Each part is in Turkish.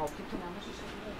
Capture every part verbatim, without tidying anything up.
Aa, peki yanlış iş yapıyor.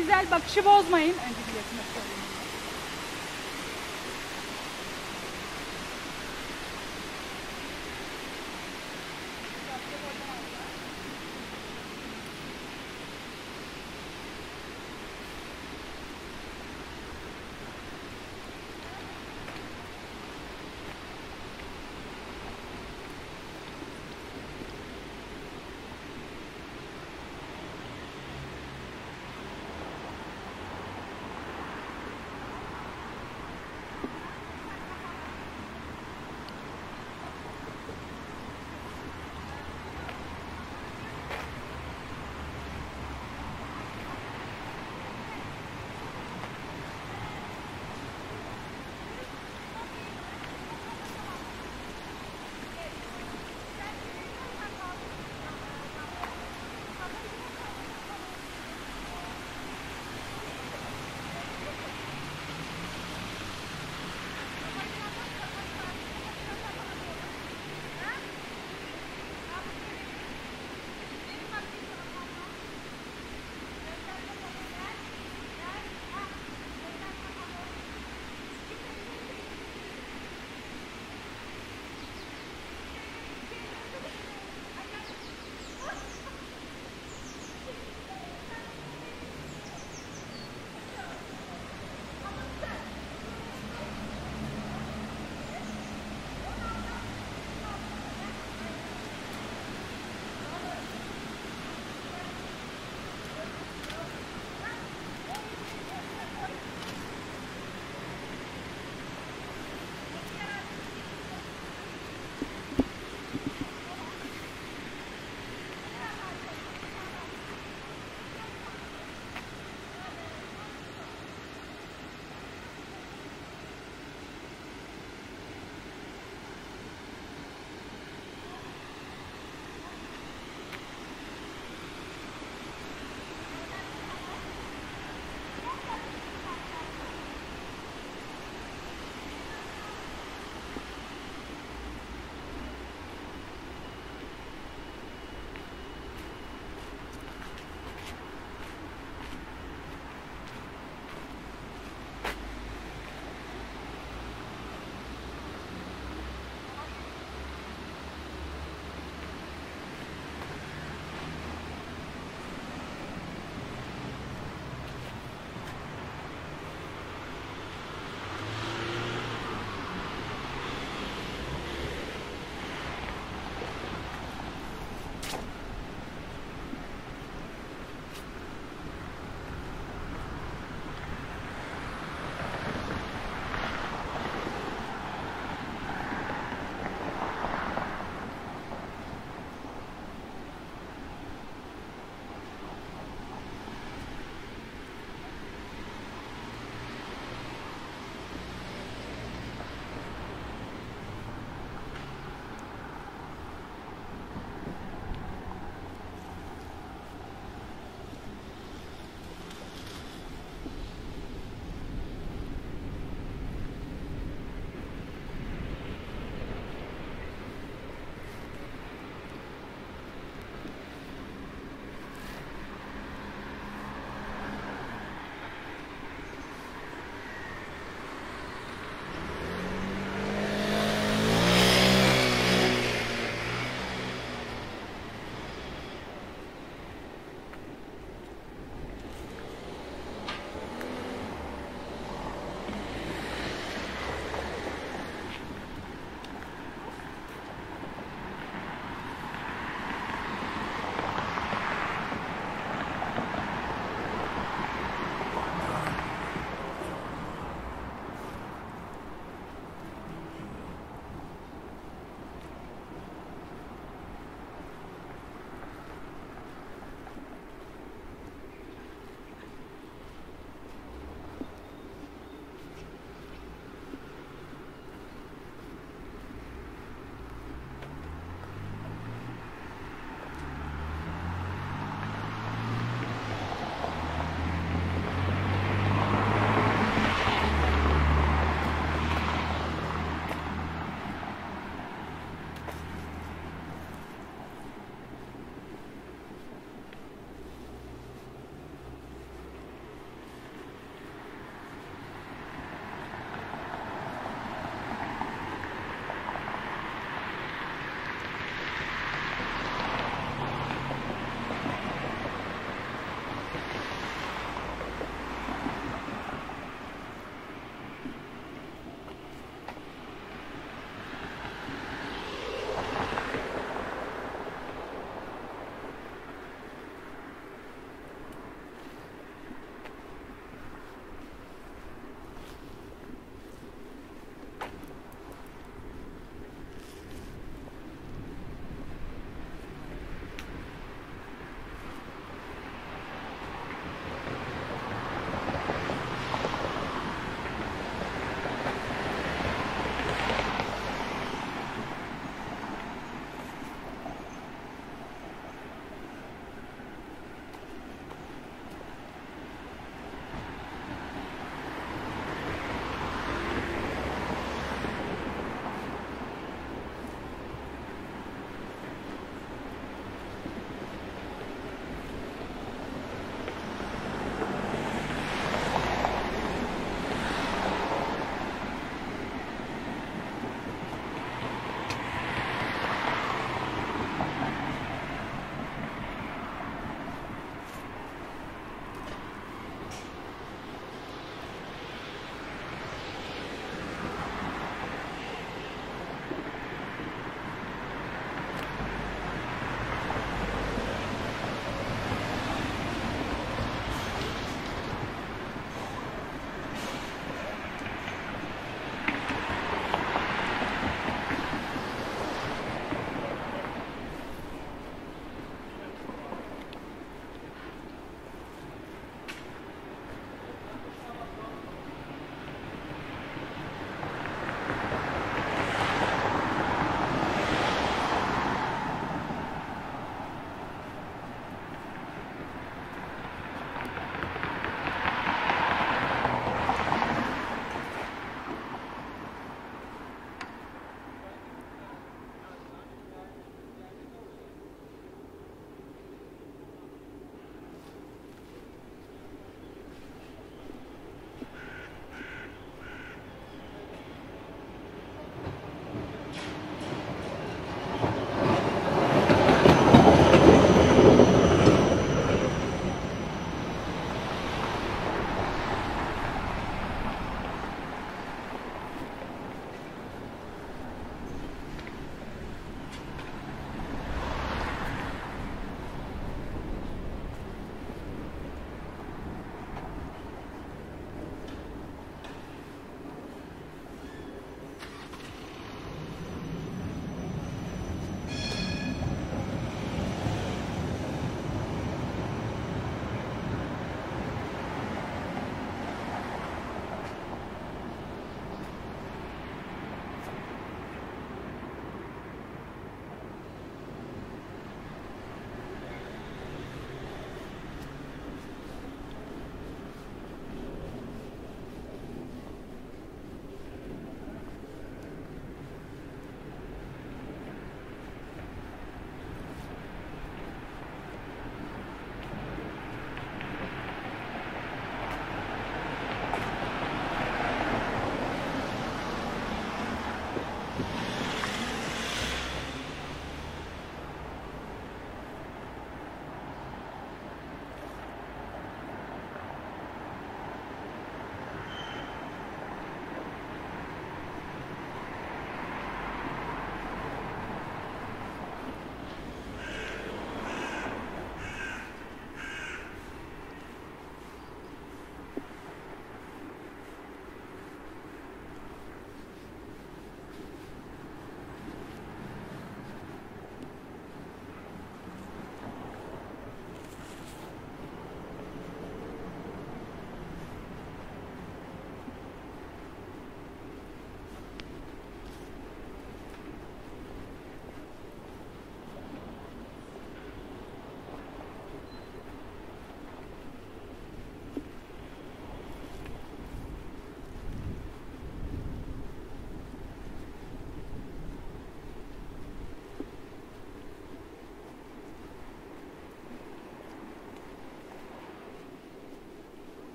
güzel bakışı bozmayın. Önce bir yakına sorayım.